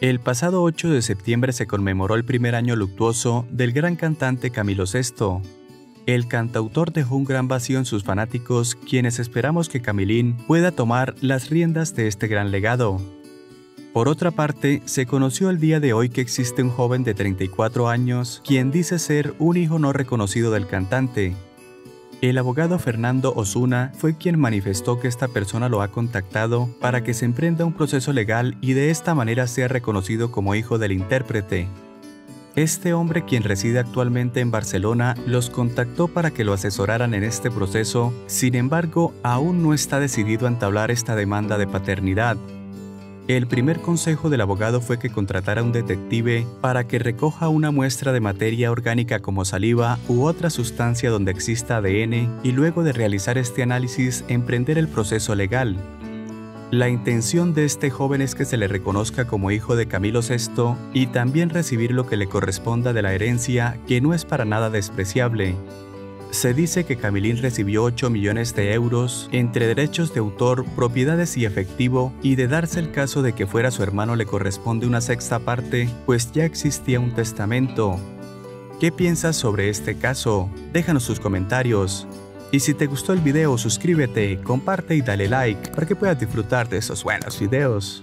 El pasado 8 de septiembre se conmemoró el primer año luctuoso del gran cantante Camilo Sesto. El cantautor dejó un gran vacío en sus fanáticos, quienes esperamos que Camilín pueda tomar las riendas de este gran legado. Por otra parte, se conoció el día de hoy que existe un joven de 34 años quien dice ser un hijo no reconocido del cantante. El abogado Fernando Osuna fue quien manifestó que esta persona lo ha contactado para que se emprenda un proceso legal y de esta manera sea reconocido como hijo del intérprete. Este hombre, quien reside actualmente en Barcelona, los contactó para que lo asesoraran en este proceso. Sin embargo, aún no está decidido a entablar esta demanda de paternidad. El primer consejo del abogado fue que contratara a un detective para que recoja una muestra de materia orgánica como saliva u otra sustancia donde exista ADN y luego de realizar este análisis emprender el proceso legal. La intención de este joven es que se le reconozca como hijo de Camilo Sesto y también recibir lo que le corresponda de la herencia, que no es para nada despreciable. Se dice que Camilín recibió 8 millones de euros entre derechos de autor, propiedades y efectivo, y de darse el caso de que fuera su hermano le corresponde una sexta parte, pues ya existía un testamento. ¿Qué piensas sobre este caso? Déjanos tus comentarios. Y si te gustó el video, suscríbete, comparte y dale like para que puedas disfrutar de esos buenos videos.